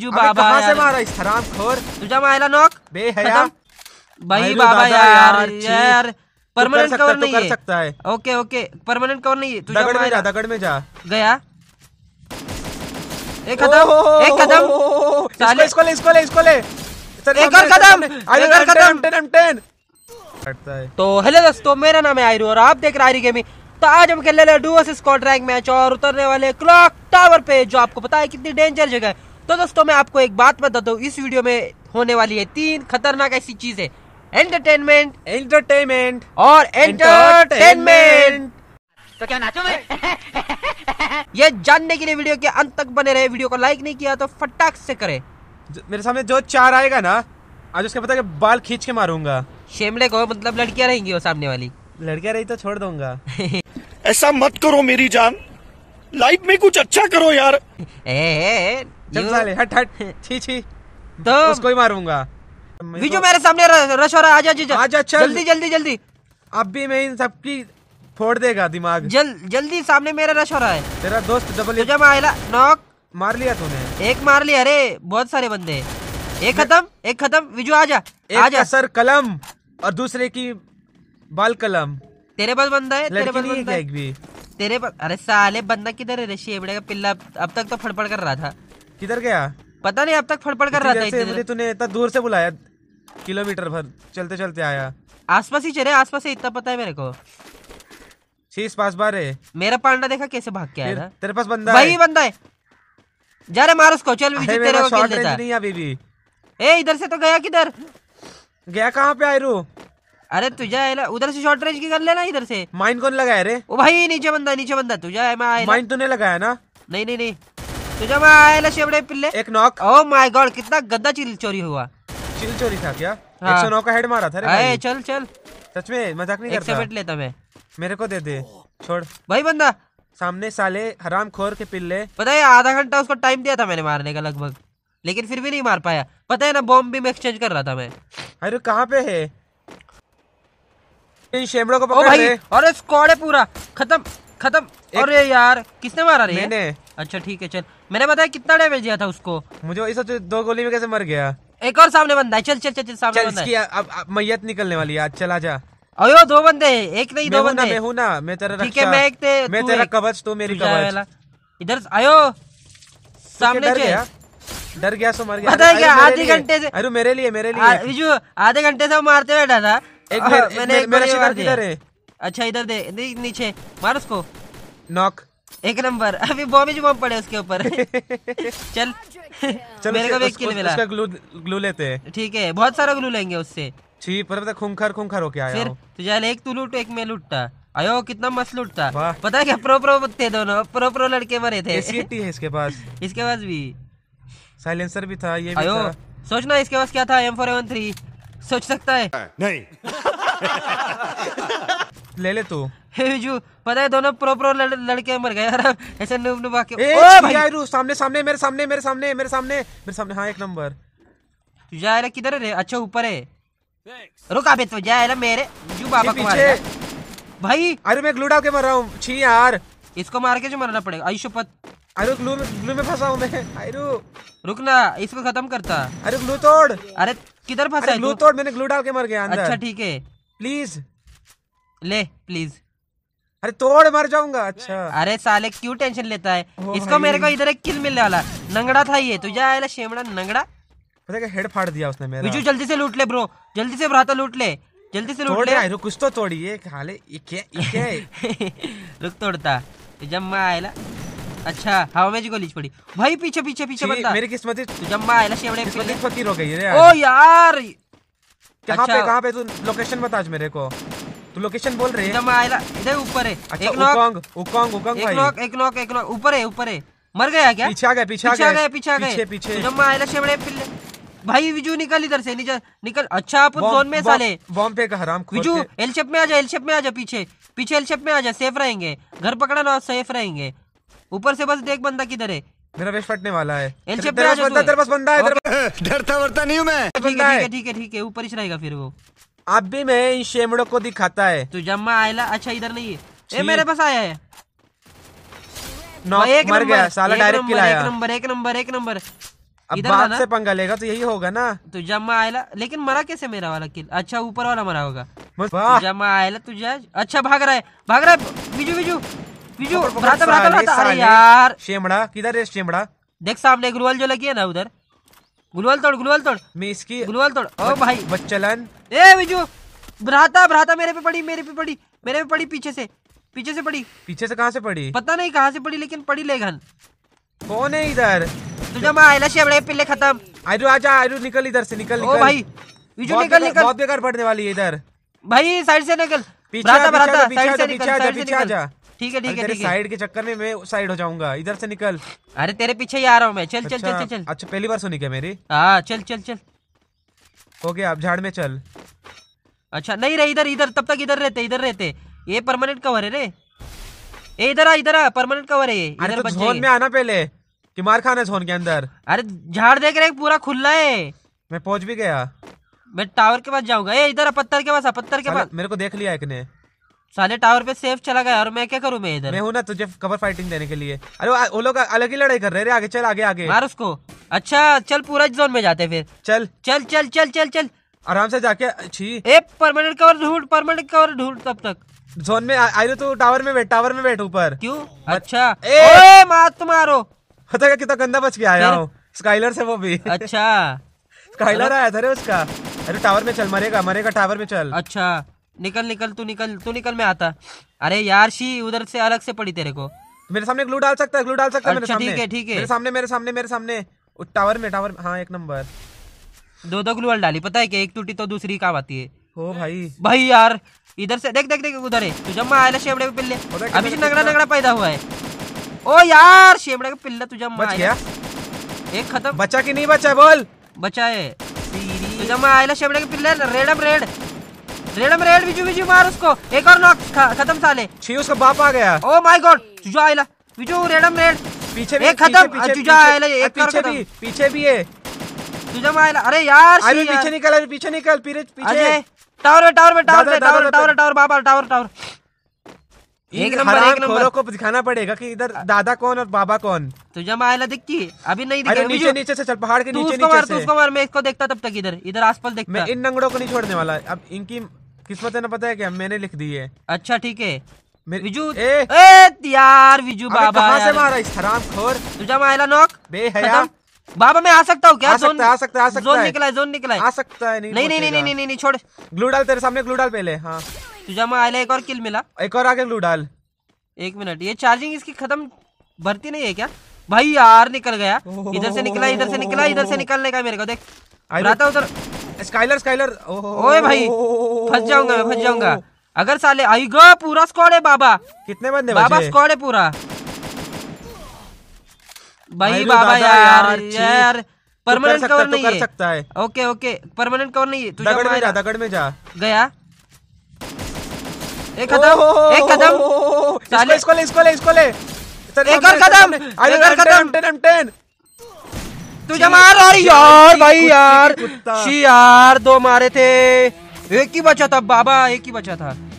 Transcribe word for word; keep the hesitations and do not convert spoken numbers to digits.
बिजू बाबा से मारा इस हराम खोर तुझा मायला नॉक बेहया भाई बाबा यार यार परमानेंट कवर नहीं है कर सकता है। ओके ओके परमानेंट कवर नहीं है तुझा दगड़ में जा दगड़ में जा गया एक कदम एक कदम इसको ले इसको ले इसको ले एक और कदम एक और कदम टेन टेन करता है। तो हेलो दोस्तों मेरा नाम है आइरो और आप देख रहे हैं आइरो गेमिंग। तो आज हम खेल रहे हैं डुओ स्क्वाड रैंक मैच और उतरने वाले क्लॉक टावर पे जो आपको पता है कितनी डेंजर जगह है। तो दोस्तों मैं आपको एक बात बता दूं इस वीडियो में होने वाली है तीन खतरनाक ऐसी चीजें एंटरटेनमेंट एंटरटेनमेंट और एंटरटेनमेंट। तो क्या नाचो मैं ये जानने के लिए वीडियो के अंत तक बने रहे। वीडियो को लाइक नहीं किया तो फटाक से करे। मेरे सामने जो चार आएगा ना आज उसके पता है बाल खींच के मारूंगा शेमले को। मतलब लड़कियां रहेंगी वो सामने वाली लड़कियां रही तो छोड़ दूंगा। ऐसा मत करो मेरी जान लाइफ में कुछ अच्छा करो यार। ए, ए, ए, हट हट छी छी तो उसको ही मारूंगा। विजू मेरे सामने रश हो रहा आजा जी आजा जल्दी जल्दी जल्दी अब भी मैं इन सबकी फोड़ देगा दिमाग। जल जल्दी सामने मेरा रश हो रहा है तेरा दोस्त डबल नॉक मार लिया तूने एक मार लिया। अरे बहुत सारे बंदे एक खत्म एक खत्म। विजू आजा आजा सर कलम और दूसरे की बाल कलम। तेरे पास बंदा है तेरे पास बंदा है भी तेरे पास। अरे साले बंदा किधर है ऋषि एबड़े का पिल्ला अब तक तो फड़फड़ कर रहा था किधर गया पता नहीं अब तक फड़फड़ कर रहा था। मुझे तूने इतना दूर से बुलाया किलोमीटर भर चलते चलते आया आसपास ही चले आसपास से इतना पता है मेरे को। शीश पास बार है मेरा पांडा देखा कैसे भाग के आया था। तेरे पास बंदा वही बंदा है जा रहे मार उसको चल तेरे को खेल देता नहीं अभी भी। ए इधर से तो गया किधर गया कहाँ पे आयरू। अरे तुझा उधर से शॉर्ट रेंज की कर लेना इधर से। माइन कौन लगाया रे ओ भाई नीचे बंदा नीचे बंदा तुझा माइन तूने लगाया ना। नहीं नहीं नहीं तुझा मैं आया शेवड़े पिल्ले एक नॉक। ओह माय गॉड कितना गंदा चिल चोरी हुआ। चिल चोरी था क्या हाँ। एक सौ नौ का हेड मारा था रे भाई। चल चल सच में मजाक नहीं करता बैठ लेता मैं मेरे को दे दे छोड़ भाई बंदा सामने साले हराम खोर के पिल्ले। पता है आधा घंटा उसको टाइम दिया था मैंने मारने का लगभग लेकिन फिर भी नहीं मार पाया। पता है ना बॉम्ब भी मैं एक्सचेंज कर रहा था मैं। अरे कहाँ पे है इन शेमड़ों को पकड़ ले। अरे स्क्वाड है पूरा खत्म खत्म। अरे यार किसने मारा रे मैंने। अच्छा ठीक है चल मैंने बताया कितना डैमेज दिया था उसको। मुझे इस दो गोली में कैसे मर गया। एक और सामने बंदा है चल चल चल चल सामने बंदा है। अब, अब मैयत निकलने वाली है चला जा। अयो दो बंदे एक नहीं दो बंदे मैं हूं ना मैं तेरा ठीक है मैं एक ते मैं तेरा कवच तू मेरी कवच। इधर आयो सामने डर गया सो मर गया। पता है क्या आधे घंटे से अरे मेरे लिए मेरे लिए विजू आधे घंटे से मारते बैठा था। एक मेर, एक मैंने मेर, एक मेरा शिकार किधर है। अच्छा इधर दे नीचे मार उसको नॉक एक नंबर। अभी बॉम्ब ही बॉम्ब पड़े उसके ऊपर। चल चल मेरे को भी एक किल मिला उसका ग्लू ग्लू लेते हैं ठीक है बहुत सारा ग्लू लेंगे उससे। छी पर पता खूंखार खूंखार होके आया हूं तुझे एक तू लूट एक मैं लूटता आयो कितना मस्त लूटता। पता है क्या प्रो प्रो थे दोनों प्रो प्रो लड़के मरे थे। एसीटी है इसके पास इसके पास भी साइलेंसर भी था ये भी था। सोचना इसके पास क्या था एम फोर सेवन थ्री सोच सकता है नहीं। ले ले तू जो पता है दोनों प्रो प्रो लड़, लड़के मर गए यार ऐसे नुब नुबा के। ओ भाई आयरू सामने सामने मेरे सामने मेरे सामने मेरे सामने मेरे सामने हाँ एक नंबर। तू जायला किधर है अच्छा ऊपर है रुक अबे तो जायला मेरे जो बाबा को मार भाई। अरे मैं ग्लू डाल के मर रहा हूँ छी यार इसको मार के जो मरना पड़ेगा आयुष पत। अरे ग्लू ग्लू में फंसा हूँ मैं आयरू रुकना इसको खत्म करता। अरे ग्लू तोड़ अरे किधर फंसा है ग्लू तोड़ मैंने ग्लू डाल के मर गया अंदर। अच्छा ठीक है प्लीज ले प्लीज अरे तोड़ मर जाऊंगा। अच्छा अरे साले क्यों टेंशन लेता है इसको मेरे को इधर एक किल मिलने वाला नंगड़ा था ये तुझे आया शेमड़ा नंगड़ा। पता क्या हेड फाड़ दिया उसने मेरा। बिजू जल्दी से लूट ले ब्रो जल्दी से भ्राता लूट ले जल्दी से लूट ले कुछ तो तोड़िए खाले रुक तोड़ता जब मैं आया। अच्छा हवा में जी गोली पड़ी भाई पीछे पीछे पीछे बंदा मेरी किस्मत जम्मा आया शेवड़े फकीर हो गई रे। ओ यार कहां पे कहां पे तू लोकेशन बता आज मेरे को तू लोकेशन बोल रहे है जम्मा आया इधर ऊपर है। अच्छा उकोंग उकोंग उकोंग भाई एक नॉक एक नॉक एक नॉक ऊपर है ऊपर है मर गया क्या पीछे आ गया पीछे आ गया पीछे आ गया पीछे जम्मा आया शेवड़े पिल्ले। भाई विजू निकल इधर से निकल। अच्छा अपन जोन में साले बॉम्ब फेंका हराम खोर विजू एल शेप में आ जा एल शेप में आ जा पीछे पीछे एल शेप में आ जा सेफ रहेंगे घर पकड़ा ना सेफ रहेंगे। ऊपर से बस देख बंदा किधर है मेरा वेश फटने वाला है। तेरे पास बंदा है डरता वरता नहीं हूं मैं। ठीक है ठीक है ठीक है ऊपर ही रहेगा फिर वो। अब भी मैं इन शेमड़ों को दिखाता है तू जम्मा आयला। अच्छा इधर नहीं है मेरे पास आया है नंबर एक नंबर एक नंबर। अब बात से पंगा लेगा तो यही होगा ना। तुझा मा आयला, लेकिन मरा कैसे मेरा वाला किल? अच्छा ऊपर वाला मरा होगा। तुझा मा आयला, तुझा अच्छा भाग रहा है, भाग रहा है विजू विजू विजू भ्राता भ्राता भ्राता। अरे यार शेमड़ा किधर है? शेमड़ा देख सामने गुलवाल जो लगी है ना उधर। गुलवाल तोड़, गुलवाल तोड़, मैं इसकी गुलवाल तोड़। ओ भाई बच्चलन, ए विजू भ्राता भ्राता मेरे पे पड़ी, मेरे पे पड़ी, मेरे पे पड़ी, पीछे से पीछे से पड़ी। पीछे से कहाँ से पड़ी? पता नहीं कहाँ से पड़ी, लेकिन पड़ी। लेगन कौन है इधर? तुझा माँ आयला शेवड़े पिल्ले खत्म। आयरू आजा, आयरू निकल इधर से, निकल निकल। ओ भाई विजू निकल निकल, बहुत बेकार पड़ने वाली है इधर। भाई साइड से निकल, भ्राता भ्राता साइड से निकल, साइड से निकल। ठीक है ठीक है, साइड के चक्कर में मैं साइड हो जाऊंगा, इधर से निकल। अरे तेरे पीछे ही आ रहा हूँ मैं। चल चल चल चल चल। अच्छा पहली बार सुनी क्या मेरी? हाँ चल चल चल। हो गया, अब झाड़ में चल। अच्छा नहीं रहे इधर, इधर तब तक इधर रहते, इधर रहते। ये परमानेंट कवर है रे, ये इधर आ, इधर आ, परमानेंट कवर है ये। अरे तो जोन में आना पहले कि मार खाना जोन के अंदर। अरे झाड़ देख रहे पूरा खुला है। मैं पहुंच भी गया, मैं टावर के पास जाऊंगा। ये इधर पत्थर के पास, पत्थर के पास। मेरे को देख लिया एक ने, साले टावर पे सेफ चला गया और मैं क्या करूं? मैं इधर मैं हूं ना तुझे कवर फाइटिंग देने के लिए। अरे वो लोग अलग ही लड़ाई कर रहे रे। आगे चल, आगे आगे मार उसको। अच्छा चल पूरा जोन में जाते फिर। चल चल चल चल चल चल आराम से जाके। अच्छी ए परमानेंट कवर ढूंढ, परमानेंट कवर ढूंढ। तब तक जोन में आई रहे तो टावर में बैठ, टावर में बैठ ऊपर। क्यों? अच्छा ए मात मारो। पता क्या कितना गंदा बच के आया हूँ स्काइलर से, वो भी। अच्छा स्काइलर आया था रे उसका। अरे टावर में चल, मरेगा मरेगा टावर में चल। अच्छा निकल निकल, तू निकल तू निकल, मैं आता। अरे यार शी उधर से अलग से पड़ी। तेरे को मेरे सामने ग्लू डाल सकता है, ग्लू डाल सकता है। अच्छा, ठीक है ठीक है। मेरे सामने मेरे सामने मेरे सामने टावर में, टावर। हाँ एक नंबर। दो दो ग्लू डाली, पता है कि एक टूटी तो दूसरी काम आती है। ओ भाई भाई यार इधर से देख देख देख उधर है। तुझा माँ आयला शेवड़े के पिल्ले, अभी नगड़ा नगड़ा पैदा हुआ है। ओ यार शेवड़े का पिल्ला तुझा माँ एक खत्म। बचा की नहीं बचा? बोल बचा है। तुझा माँ आयला शेवड़े के पिल्ले रेड अब रेड रेडम रेड। विजू विजू मार उसको, एक और नॉक खत्म। साले छी उसका बाप आ गया। ओ माय गॉड तुझा आयला विजू रेडम रेड। पीछे भी एक खत्म, तुझा आयला एक पीछे भी, पीछे भी है तुझा आयला। अरे यार अरे पीछे निकल, अरे पीछे निकल, पीछे पीछे। टावर में टावर में टावर में टावर टावर टावर बाबा टावर टावर। एक नंबर एक नंबर को दिखाना पड़ेगा कि इधर दादा कौन और बाबा कौन। तुझा आयला दिखती अभी नहीं दिख रही। नीचे नीचे से चल, पहाड़ के नीचे नीचे से। उसको मार, मैं इसको देखता तब तक। इधर इधर आसपास देखता। मैं इन नंगड़ों को नहीं छोड़ने वाला। अब इनकी किस्मत है ना, पता है क्या मैंने लिख दी है। अच्छा ठीक है विजू। ए, ए यार विजू बाबा कहां से मारा इस हरामखोर। तुझा मायला नॉक बेहया बाबा। मैं आ सकता हूँ क्या? जोन आ सकता है, आ सकता है। जोन निकला है, जोन निकला है, आ सकता है। नहीं नहीं नहीं नहीं नहीं नहीं छोड़। ग्लू डाल तेरे सामने, ग्लू डाल पहले। हाँ तुझा मायला एक और किल मिला, एक और आगे ग्लू डाल। एक मिनट ये चार्जिंग इसकी खत्म भरती नहीं है क्या? भाई यार निकल गया, इधर से निकला, इधर से निकला, इधर से निकलने का मेरे को देख रहता उधर। स्काइलर स्काइलर ओए भाई फंस जाऊंगा मैं, फंस जाऊंगा अगर साले। आई गो पूरा स्क्वाड है बाबा। कितने बंदे बाबा? स्क्वाड है पूरा भाई बाबा। यार यार परमानेंट कवर नहीं है, कर सकता है। ओके ओके परमानेंट कवर नहीं है। तू दगड़ में जा, दगड़ में जा। गया एक कदम, एक कदम साले। इसको ले, इसको ले, इसको ले। एक और कदम, एक और कदम। टेन टेन तुझे मार। अरे यार भाई यार शी यार दो मारे थे, एक ही बचा था बाबा, एक ही बचा था।